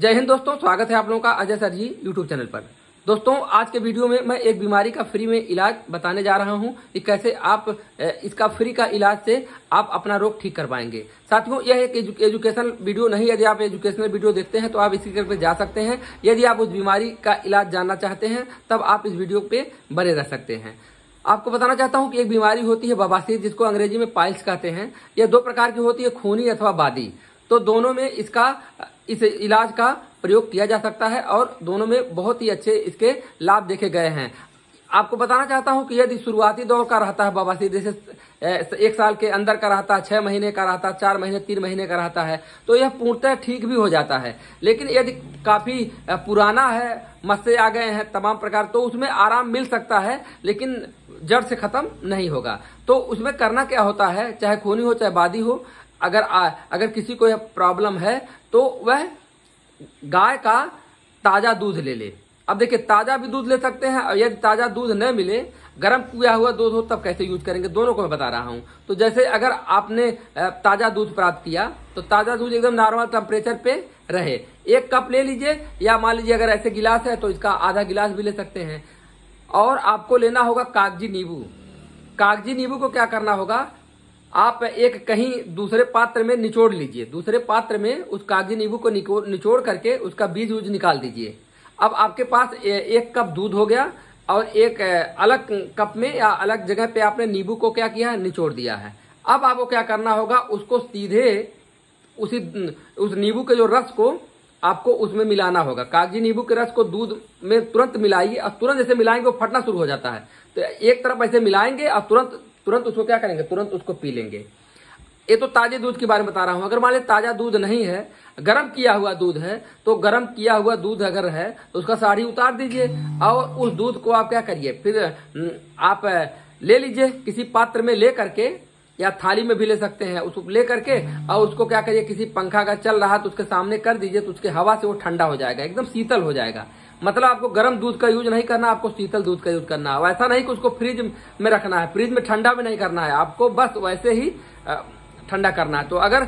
जय हिंद दोस्तों, स्वागत है आप लोगों का अजय सरजी यूट्यूब चैनल पर। दोस्तों आज के वीडियो में मैं एक बीमारी का फ्री में इलाज बताने जा रहा हूं कि कैसे आप इसका फ्री का इलाज से आप अपना रोग ठीक कर पाएंगे। साथियों यह एक एजुकेशनल वीडियो नहीं, यदि आप एजुकेशनल वीडियो देखते हैं तो आप इसी करके जा सकते हैं। यदि आप उस बीमारी का इलाज जानना चाहते हैं तब आप इस वीडियो पर बने रह सकते हैं। आपको बताना चाहता हूं कि एक बीमारी होती है बवासीर, जिसको अंग्रेजी में पाइल्स कहते हैं। यह दो प्रकार की होती है, खूनी अथवा बादी। तो दोनों में इस इलाज का प्रयोग किया जा सकता है और दोनों में बहुत ही अच्छे इसके लाभ देखे गए हैं। आपको बताना चाहता हूं कि यदि शुरुआती दौर का रहता है बवासीर, जैसे 1 साल के अंदर का रहता है, 6 महीने का रहता है, 4 महीने, 3 महीने का रहता है, तो यह पूर्णतः ठीक भी हो जाता है। लेकिन यदि काफ़ी पुराना है, मस्से आ गए हैं तमाम प्रकार, तो उसमें आराम मिल सकता है लेकिन जड़ से ख़त्म नहीं होगा। तो उसमें करना क्या होता है, चाहे खूनी हो चाहे बादी हो, अगर किसी को यह प्रॉब्लम है तो वह गाय का ताज़ा दूध ले ले। अब देखिए ताज़ा भी दूध ले सकते हैं और यदि ताज़ा दूध न मिले, गर्म किया हुआ दूध हो तब कैसे यूज करेंगे, दोनों को मैं बता रहा हूं। तो जैसे अगर आपने ताज़ा दूध प्राप्त किया तो ताज़ा दूध एकदम नॉर्मल टेम्परेचर पे रहे, 1 कप ले लीजिए, या मान लीजिए अगर ऐसे गिलास है तो इसका आधा गिलास भी ले सकते हैं। और आपको लेना होगा कागजी नींबू। कागजी नींबू को क्या करना होगा, आप एक कहीं दूसरे पात्र में निचोड़ लीजिए, दूसरे पात्र में उस कागजी नींबू को निचोड़ करके उसका बीज ऊज निकाल दीजिए। अब आपके पास 1 कप दूध हो गया और एक अलग कप में या अलग जगह पे आपने नींबू को क्या किया है, निचोड़ दिया है। अब आपको क्या करना होगा, उसको सीधे उस नींबू के जो रस को आपको उसमें मिलाना होगा। कागजी नींबू के रस को दूध में तुरंत मिलाइए और तुरंत जैसे मिलाएंगे वो फटना शुरू हो जाता है, तो एक तरफ ऐसे मिलाएंगे और तुरंत उसको क्या करेंगे, तुरंत उसको पी लेंगे। ये तो ताजे दूध के बारे में बता रहा हूं। अगर मान लीजिए ताजा दूध नहीं है, गर्म किया हुआ दूध है, तो गर्म किया हुआ दूध अगर है तो उसका साड़ी उतार दीजिए और उस दूध को आप क्या करिए, फिर आप ले लीजिए किसी पात्र में ले करके, या थाली में भी ले सकते हैं, उसको ले करके और उसको क्या करिए, किसी पंखा का चल रहा तो उसके सामने कर दीजिए, तो उसके हवा से वो ठंडा हो जाएगा, एकदम शीतल हो जाएगा। मतलब आपको गर्म दूध का यूज नहीं करना, आपको शीतल दूध का यूज करना है। वैसा नहीं कि उसको फ्रिज में रखना है, फ्रिज में ठंडा भी नहीं करना है, आपको बस वैसे ही ठंडा करना है। तो अगर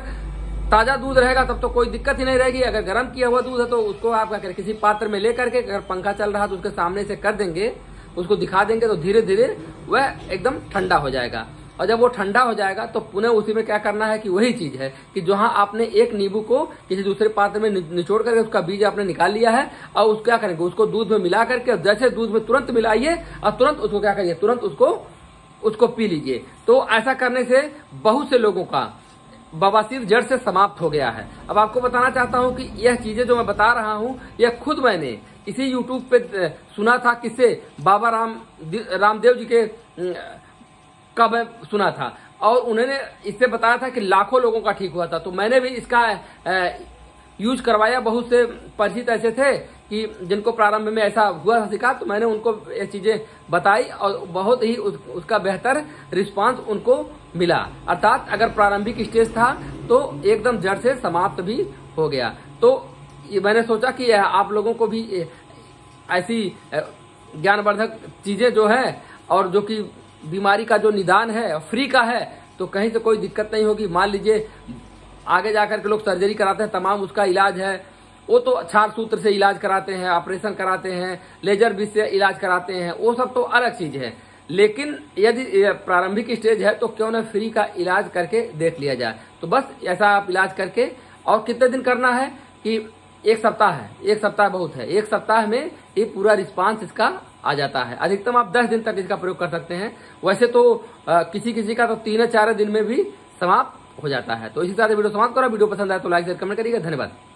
ताज़ा दूध रहेगा तब तो कोई दिक्कत ही नहीं रहेगी, अगर गर्म किया हुआ दूध है तो उसको आप क्या करें, किसी पात्र में ले करके अगर पंखा चल रहा तो उसके सामने से कर देंगे, उसको दिखा देंगे, तो धीरे धीरे वह एकदम ठंडा हो जाएगा। और जब वो ठंडा हो जाएगा तो पुनः उसी में क्या करना है कि वही चीज़ है कि जहाँ आपने एक नींबू को किसी दूसरे पात्र में निचोड़ करके उसका बीज आपने निकाल लिया है और उसको क्या करेंगे, उसको दूध में मिला करके, जैसे दूध में तुरंत मिलाइए और तुरंत उसको क्या करिए, तुरंत उसको पी लीजिए। तो ऐसा करने से बहुत से लोगों का बवासीर जड़ से समाप्त हो गया है। अब आपको बताना चाहता हूँ कि यह चीज़ें जो मैं बता रहा हूँ यह खुद मैंने इसी यूट्यूब पे सुना था, किससे, बाबा रामदेव जी के कब सुना था, और उन्होंने इससे बताया था कि लाखों लोगों का ठीक हुआ था। तो मैंने भी इसका यूज करवाया। बहुत से परिचित ऐसे थे कि जिनको प्रारंभ में ऐसा हुआ था शिकार, तो मैंने उनको ये चीज़ें बताई और बहुत ही उसका बेहतर रिस्पांस उनको मिला। अर्थात अगर प्रारंभिक स्टेज था तो एकदम जड़ से समाप्त भी हो गया। तो मैंने सोचा कि आप लोगों को भी ऐसी ज्ञानवर्धक चीज़ें जो है और जो कि बीमारी का जो निदान है फ्री का है, तो कहीं से कोई दिक्कत नहीं होगी। मान लीजिए आगे जाकर के लोग सर्जरी कराते हैं, तमाम उसका इलाज है, वो तो क्षार सूत्र से इलाज कराते हैं, ऑपरेशन कराते हैं, लेजर बीज से इलाज कराते हैं, वो सब तो अलग चीज़ है। लेकिन यदि प्रारंभिक स्टेज है तो क्यों ना फ्री का इलाज करके देख लिया जाए। तो बस ऐसा आप इलाज करके, और कितने दिन करना है कि 1 सप्ताह है, 1 सप्ताह बहुत है, 1 सप्ताह में ये पूरा रिस्पांस इसका आ जाता है। अधिकतम आप 10 दिन तक इसका प्रयोग कर सकते हैं। वैसे तो किसी किसी का तो 3 या 4 दिन में भी समाप्त हो जाता है। तो इसी तरह वीडियो समाप्त करो। वीडियो पसंद आए तो लाइक शेयर कमेंट करिएगा। धन्यवाद।